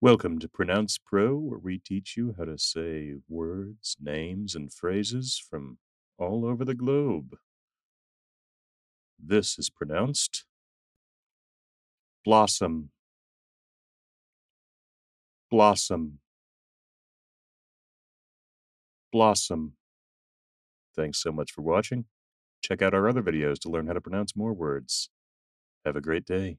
Welcome to Pronounce Pro, where we teach you how to say words, names, and phrases from all over the globe. This is pronounced blossom, blossom, blossom. Thanks so much for watching. Check out our other videos to learn how to pronounce more words. Have a great day.